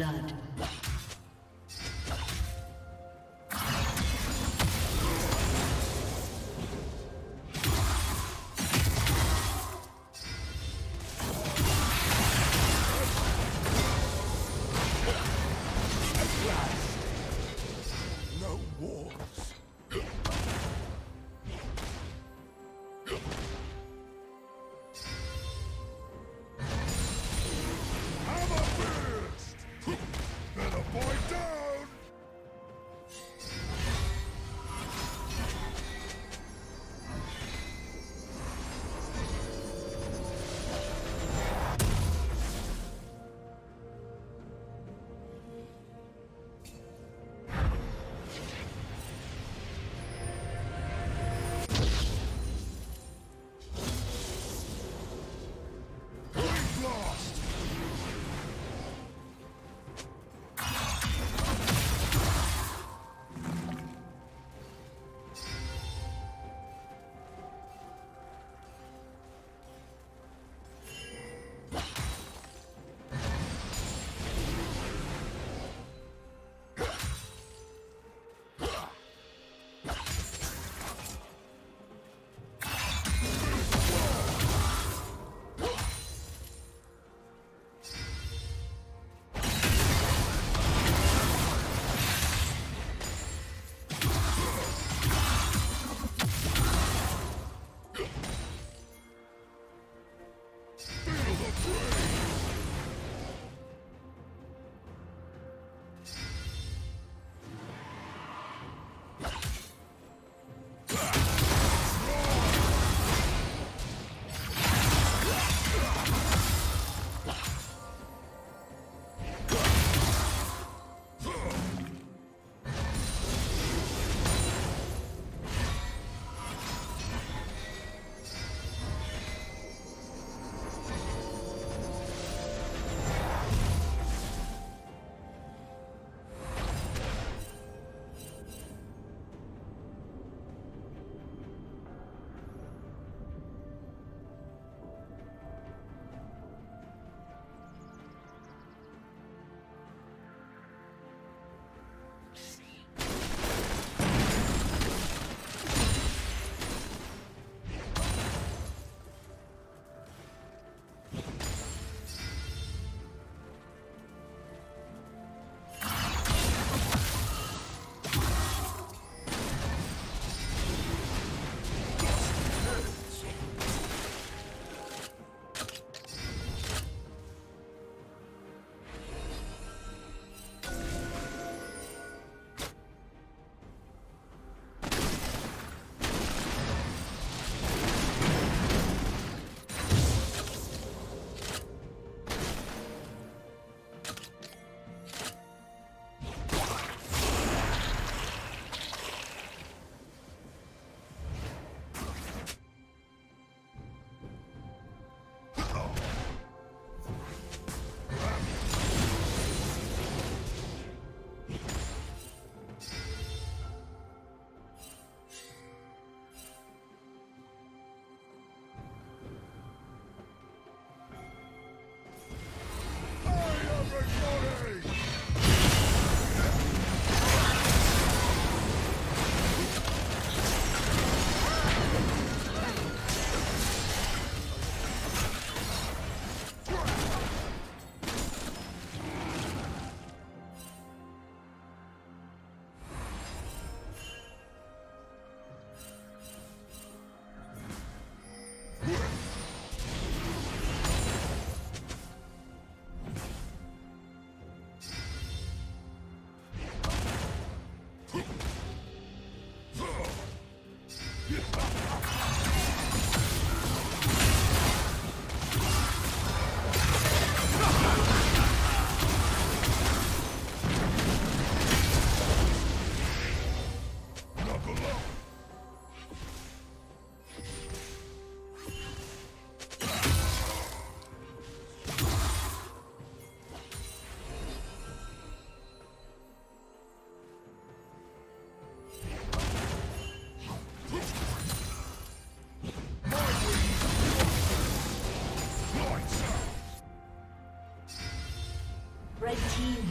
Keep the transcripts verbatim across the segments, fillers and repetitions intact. blood.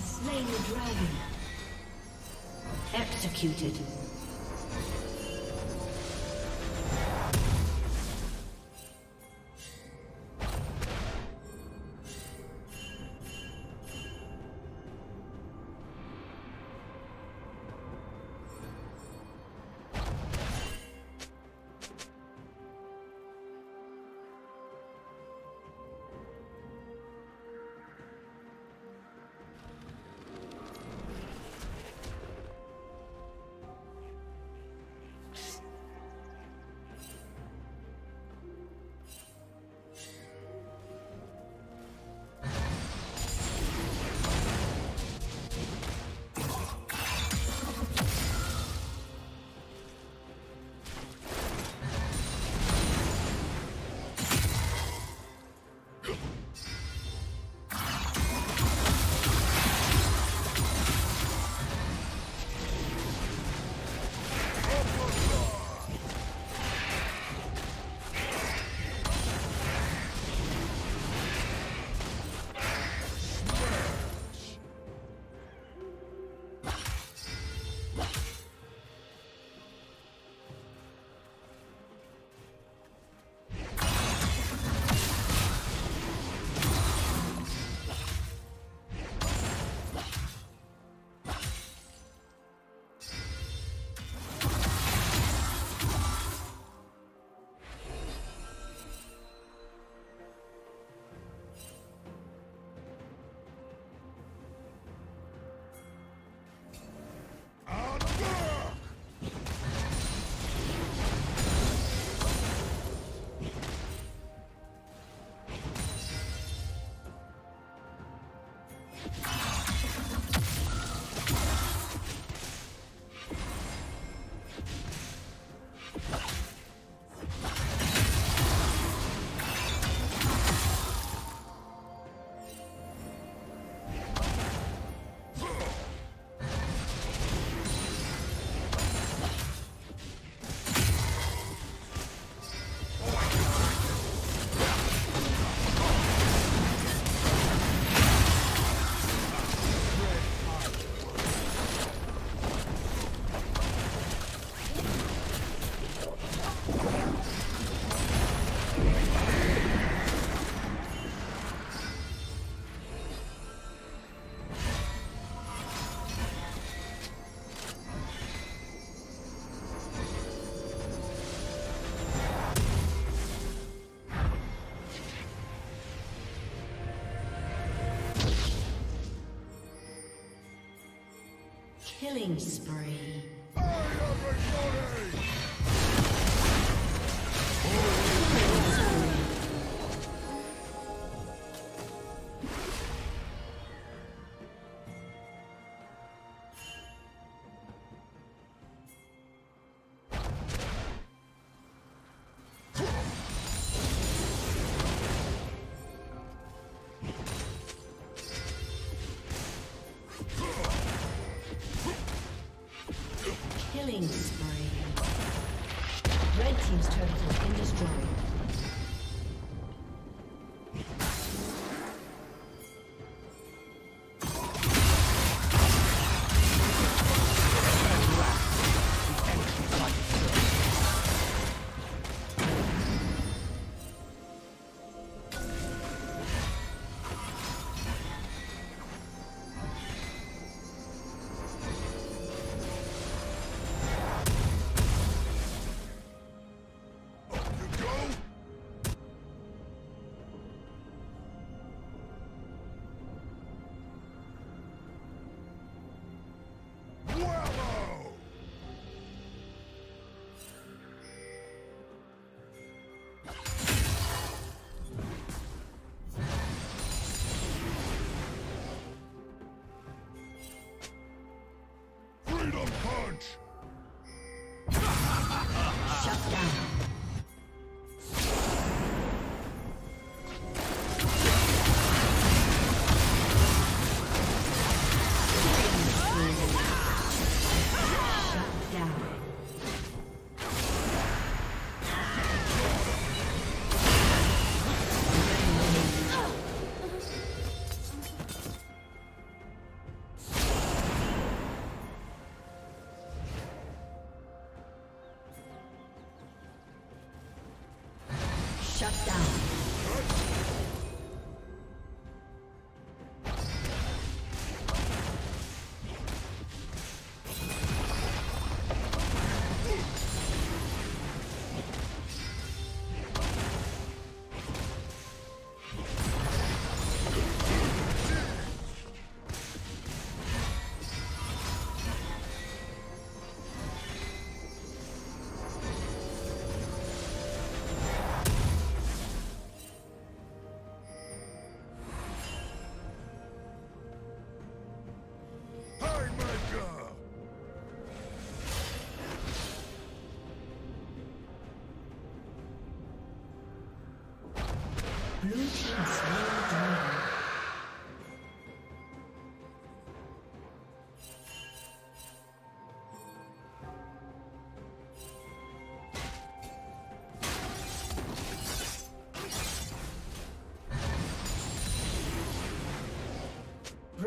has slain the dragon. Executed. Killing spree. Killing spree. Red team's turret has been destroyed.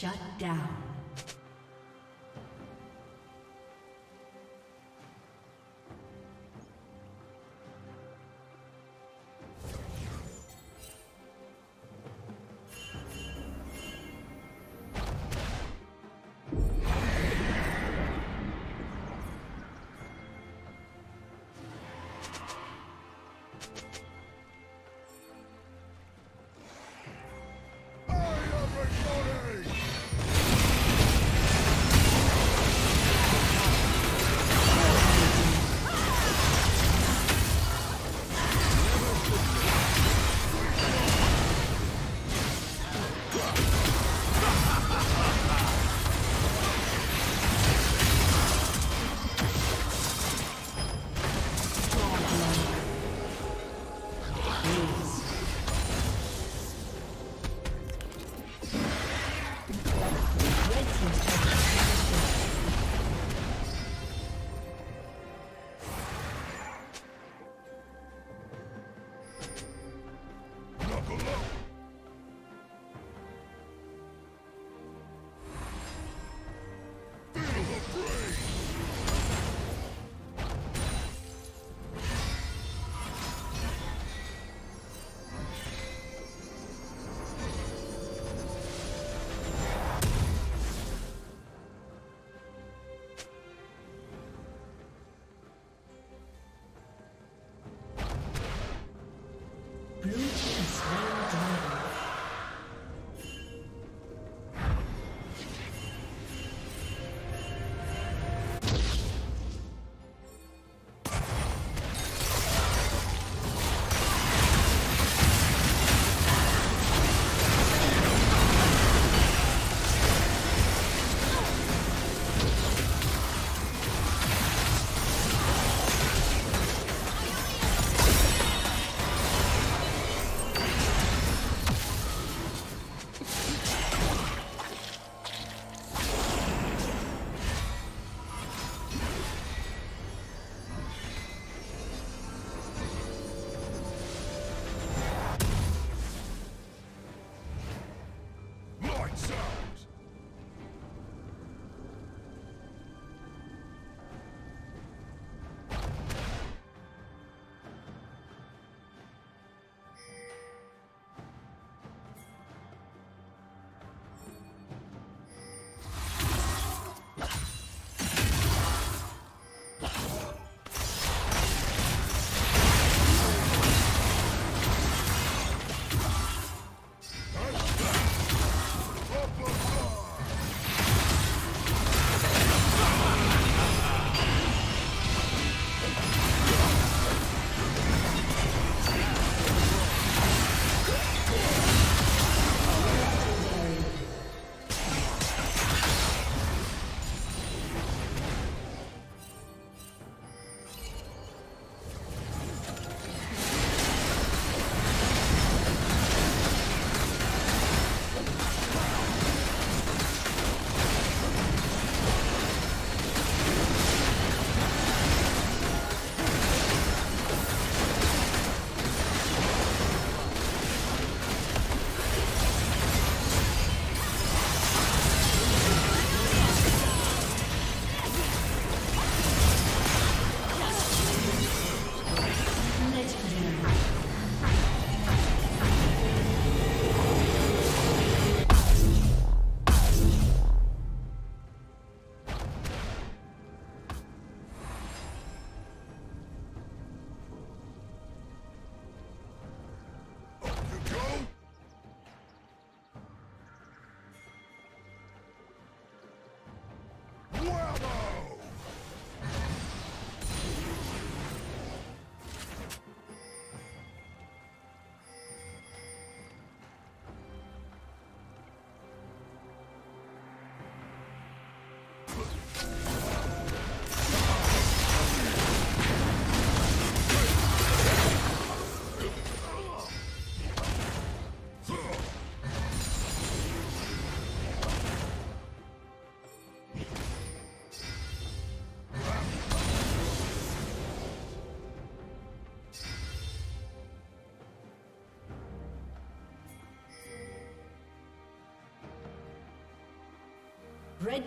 Shut down. Red